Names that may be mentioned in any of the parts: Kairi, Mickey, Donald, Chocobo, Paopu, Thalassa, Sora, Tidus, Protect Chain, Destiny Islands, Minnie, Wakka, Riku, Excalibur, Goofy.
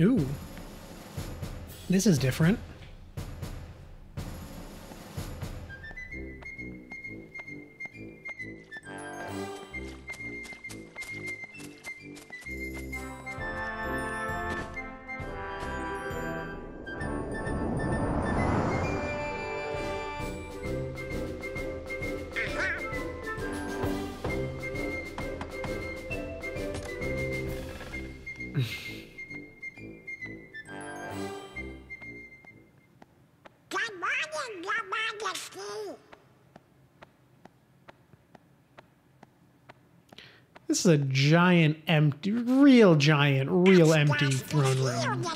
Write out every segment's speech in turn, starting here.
Ooh. This is different. This is a giant empty, real empty throne room.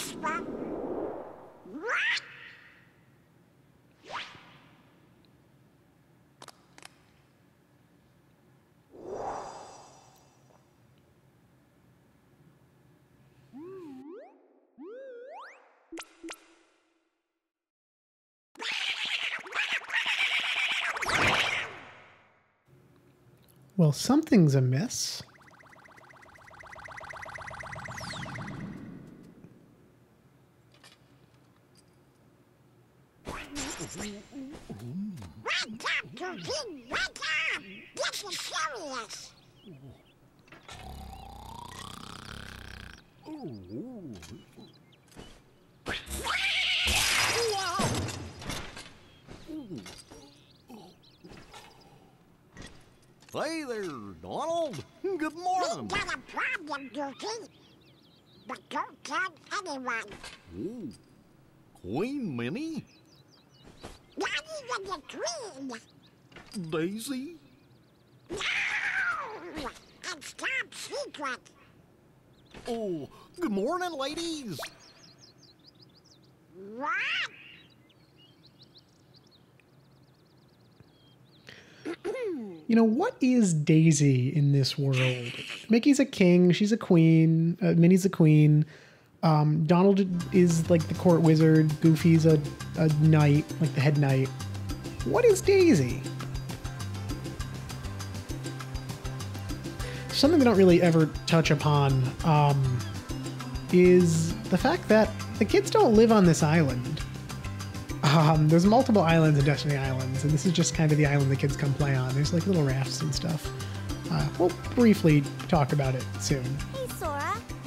Well, something's amiss. This is serious. Hey there, Donald. Good morning. We got a problem, Goofy. But don't tell anyone. Ooh. Queen Minnie? Not even the queen. Daisy? No! It's top secret. Oh, good morning, ladies. What? You know, what is Daisy in this world? Mickey's a king, she's a queen, Minnie's a queen, Donald is like the court wizard, Goofy's a knight, like the head knight. What is Daisy? Something they don't really ever touch upon is the fact that the kids don't live on this island. There's multiple islands in Destiny Islands, and this is just kind of the island the kids come play on. There's like little rafts and stuff. We'll briefly talk about it soon. Hey Sora,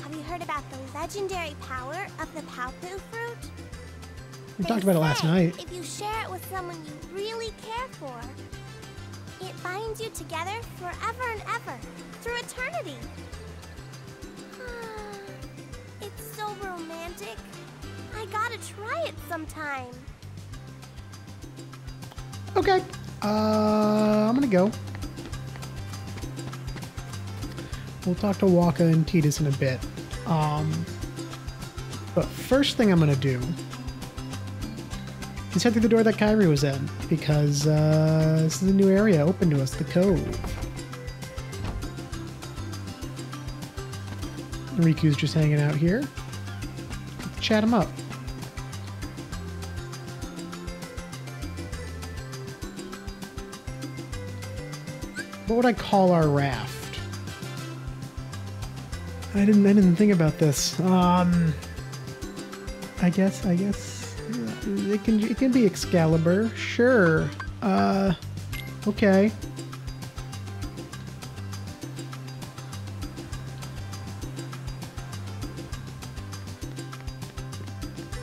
have you heard about the legendary power of the Paopu fruit? We talked about it last night. If you share it with someone you really care for, it binds you together forever and ever, through eternity. It's so romantic. I gotta try it sometime. Okay, I'm gonna go. We'll talk to Wakka and Tidus in a bit. But first thing I'm gonna do is head through the door that Kairi was in, because this is a new area open to us, the Cove. Riku's just hanging out here. Chat him up. What would I call our raft? I didn't think about this. I guess it can be Excalibur, sure. Okay.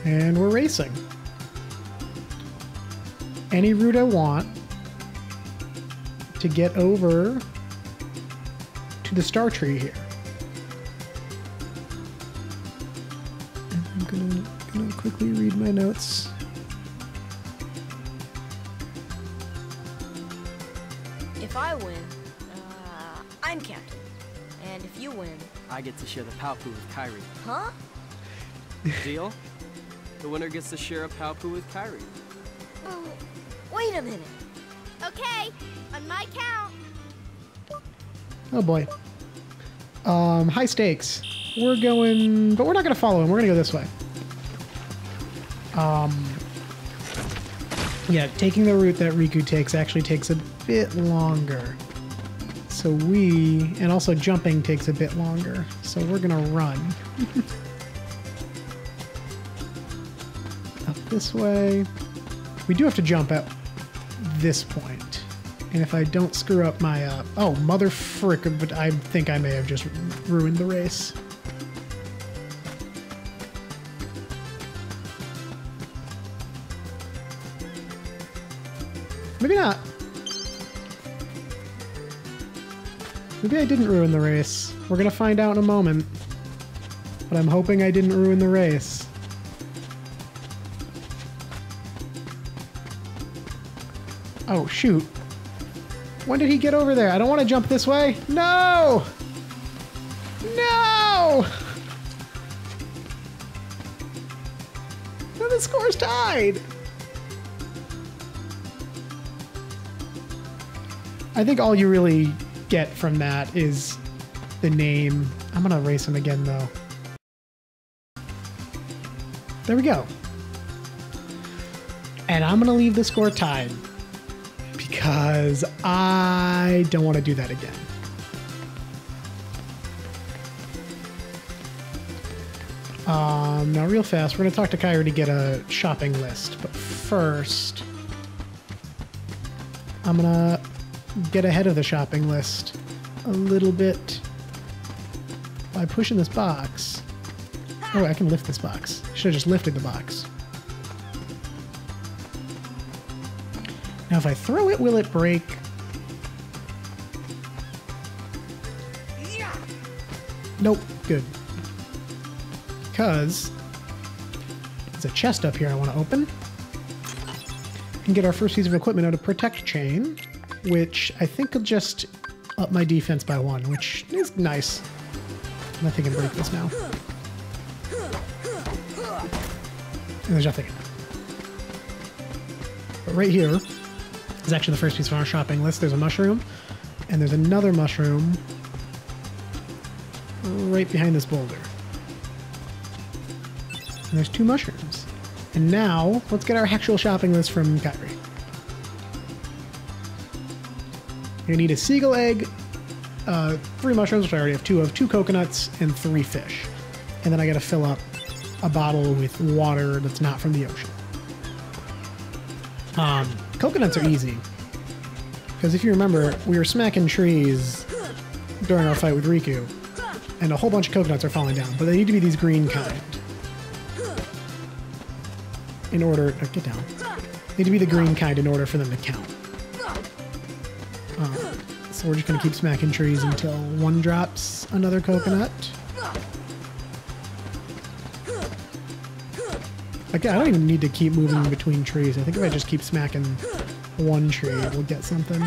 And we're racing. Any route I want to get over to the star tree here. I'm gonna quickly read my notes. If I win, I'm captain. And if you win, I get to share the Paopu with Kairi. Huh? Deal? The winner gets to share a Paopu with Kairi. Oh, wait a minute. Okay, on my count. Oh boy. High stakes. We're going, but we're not gonna follow him. We're gonna go this way. Yeah, taking the route that Riku takes actually takes a bit longer. So and also jumping takes a bit longer. So we're gonna run. this way. We do have to jump at this point. And if I don't screw up my... oh, mother frickin', but I think I may have just ruined the race. Maybe not. Maybe I didn't ruin the race. We're gonna find out in a moment. But I'm hoping I didn't ruin the race. Oh, shoot. When did he get over there? I don't want to jump this way. No! No! No, the score's tied! I think all you really get from that is the name. I'm gonna race him again, though. There we go. And I'm gonna leave the score tied because I don't want to do that again. Now, real fast, we're gonna talk to Kairi to get a shopping list, but first, I'm gonna get ahead of the shopping list a little bit by pushing this box. Oh, I can lift this box. I should have just lifted the box. Now if I throw it, will it break? Nope, good. Because there's a chest up here I want to open. And get our first piece of equipment out of Protect Chain, which I think will just up my defense by 1, which is nice. And I think I can break this now. And there's nothing. But right here is actually the first piece of our shopping list. There's a mushroom, and there's another mushroom right behind this boulder. And there's 2 mushrooms. And now, let's get our actual shopping list from Kairi. You're gonna need a seagull egg, 3 mushrooms, which I already have 2 of, 2 coconuts, and 3 fish. And then I gotta fill up a bottle with water that's not from the ocean. Coconuts are easy. Because if you remember, we were smacking trees during our fight with Riku, and a whole bunch of coconuts are falling down, but they need to be these green kind. In order... Oh, get down. They need to be the green kind in order for them to count. So we're just going to keep smacking trees until one drops another coconut. Like, I don't even need to keep moving between trees. I think if I just keep smacking one tree, we'll get something.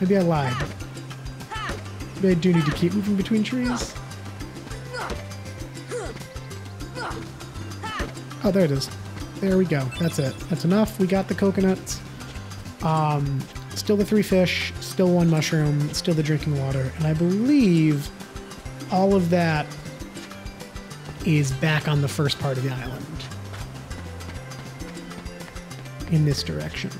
Maybe I lied. Maybe I do need to keep moving between trees. Oh, there it is. There we go. That's it. That's enough. We got the coconuts. Still the 3 fish, still 1 mushroom, still the drinking water, and I believe all of that is back on the first part of the island. In this direction.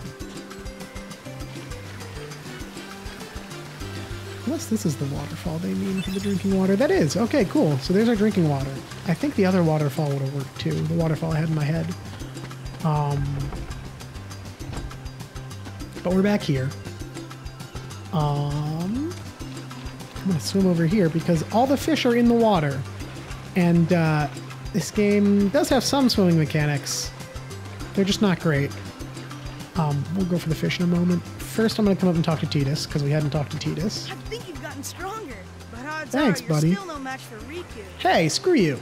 Unless this is the waterfall they mean for the drinking water. That is! Okay, cool. So there's our drinking water. I think the other waterfall would have worked too. The waterfall I had in my head. But we're back here. I'm gonna swim over here because all the fish are in the water, and this game does have some swimming mechanics. They're just not great. We'll go for the fish in a moment. First, I'm gonna come up and talk to Tidus because we hadn't talked to Tidus. I think you've gotten stronger, but odds are, you're still no match for Riku. Hey, screw you!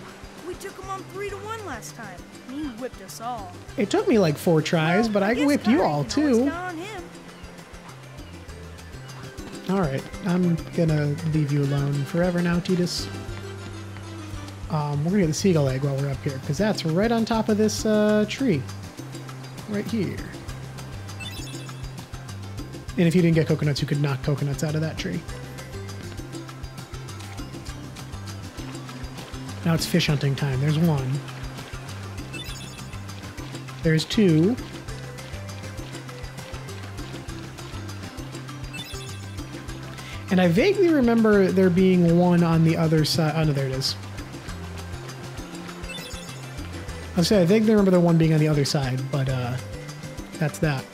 We took him on 3-1 last time. You whipped us all. It took me like 4 tries, well, but I whipped you all too. Alright, I'm gonna leave you alone forever now, Tidus. We're gonna get the seagull egg while we're up here, because that's right on top of this tree. Right here. And if you didn't get coconuts, you could knock coconuts out of that tree. Now it's fish hunting time. There's 1. There's 2. And I vaguely remember there being 1 on the other side. Oh, no, there it is. I think they remember the one being on the other side, but that's that.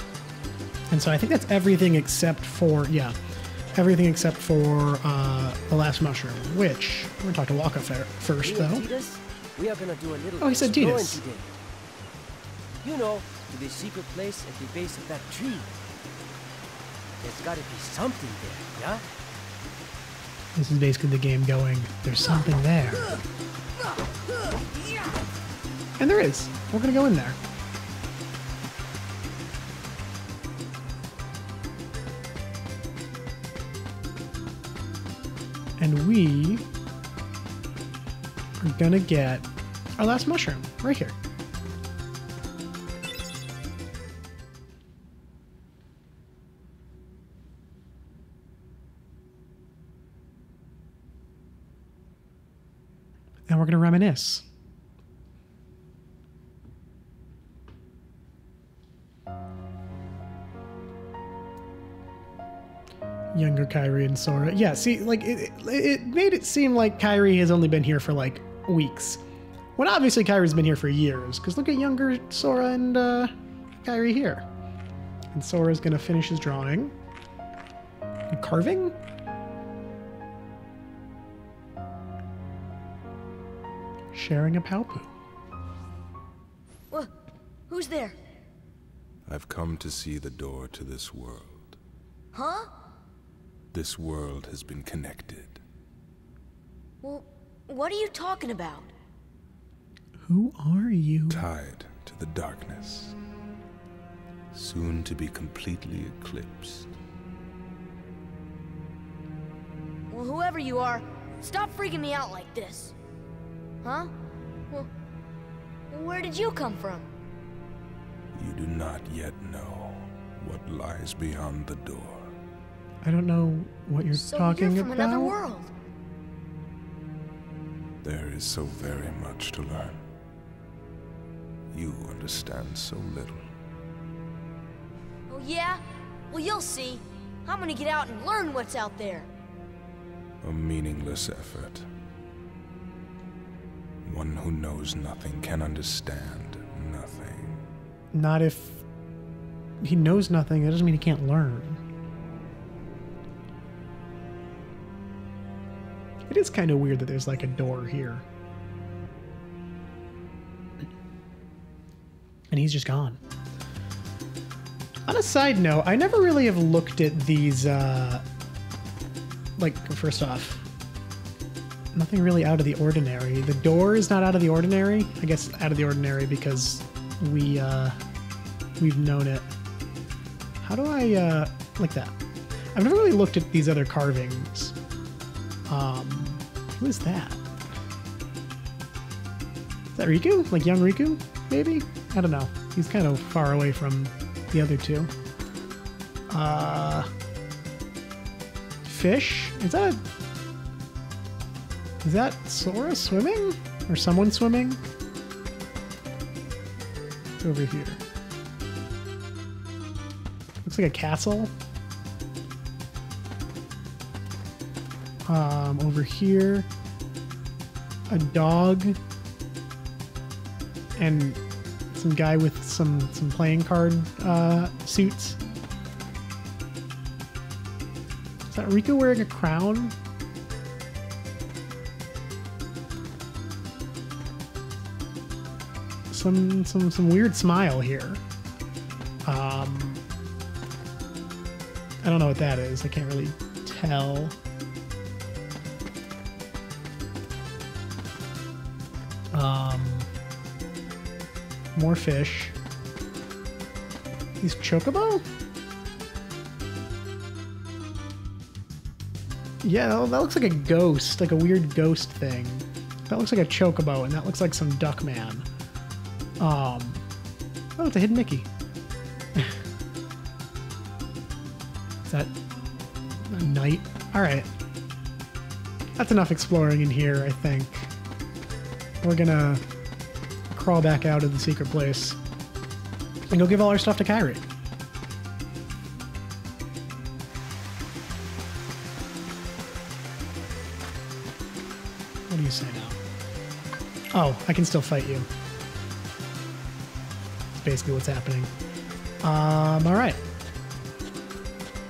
And so I think that's everything except for, yeah, everything except for the last mushroom, which we're going to talk to Wakka first, though. We are gonna do a little he said Tidus. You know, to the secret place at the base of that tree. There's gotta be something there, yeah? This is basically the game going, there's something there. And there is. We're gonna go in there. And we are gonna get our last mushroom right here. And we're going to reminisce. Younger Kairi and Sora. Yeah, see, like, it made it seem like Kairi has only been here for, like, weeks. When obviously Kairi's been here for years, because look at younger Sora and Kairi here. And Sora's going to finish his drawing. And carving? Sharing a Paopu. Well, who's there? I've come to see the door to this world. Huh? This world has been connected. Well, what are you talking about? Who are you? Tied to the darkness. Soon to be completely eclipsed. Well, whoever you are, stop freaking me out like this. Huh? Well, where did you come from? You do not yet know what lies beyond the door. I don't know what you're talking about. So you're from another world. There is so very much to learn. You understand so little. Oh yeah? Well, you'll see. I'm gonna get out and learn what's out there. A meaningless effort. One who knows nothing can understand nothing. Not if he knows nothing, that doesn't mean he can't learn. It is kind of weird that there's like a door here. And he's just gone. On a side note, I never really have looked at these, like, first off, nothing really out of the ordinary. The door is not out of the ordinary. I guess it's out of the ordinary because we've known it. How do I, like that? I've never really looked at these other carvings. Who is that? Is that Riku? Like young Riku, maybe? I don't know. He's kind of far away from the other two. Fish? Is that a... Is that Sora swimming? Or someone swimming? It's over here. Looks like a castle. Over here. A dog. And some guy with some playing card suits. Is that Riku wearing a crown? Some weird smile here. I don't know what that is. I can't really tell. More fish. He's Chocobo? Yeah, that looks like a ghost, like a weird ghost thing. That looks like a Chocobo, and that looks like some Duckman. Oh, it's a hidden Mickey. Is that a knight? Alright. That's enough exploring in here, I think. We're gonna crawl back out of the secret place and go give all our stuff to Kairi. What do you say now? Oh, I can still fight you. basically what's happening. All right.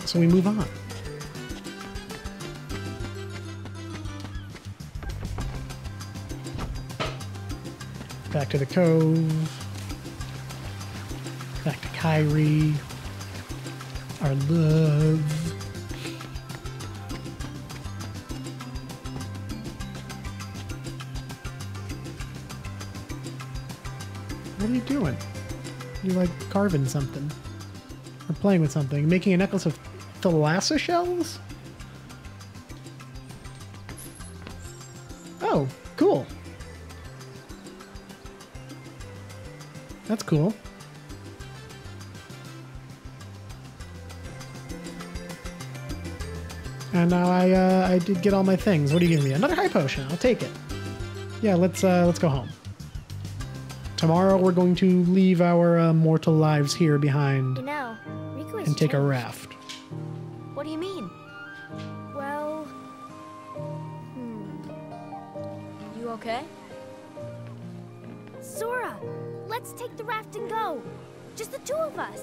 So we move on. Back to the cove. Back to Kairi. Our love. What are you doing? You're like carving something. Or playing with something. Making a necklace of Thalassa shells? Oh, cool. That's cool. And now I did get all my things. What are you giving me? Another high potion. I'll take it. Yeah, let's go home. Tomorrow we're going to leave our mortal lives here behind, you know, Riku and take changed. A raft. What do you mean? Well, You okay? Sora, let's take the raft and go. Just the two of us.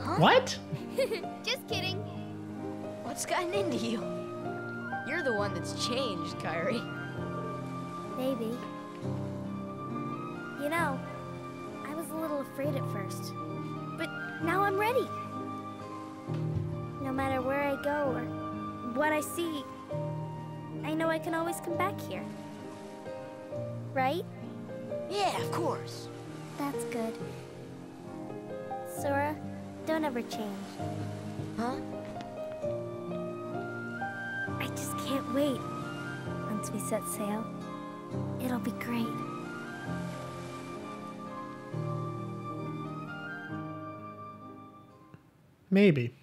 Huh? What? Just kidding. What's gotten into you? You're the one that's changed, Kairi. Maybe. You know, I was a little afraid at first, but now I'm ready. No matter where I go or what I see, I know I can always come back here. Right? Yeah, of course. That's good. Sora, don't ever change. Huh? I just can't wait. Once we set sail, it'll be great. Maybe.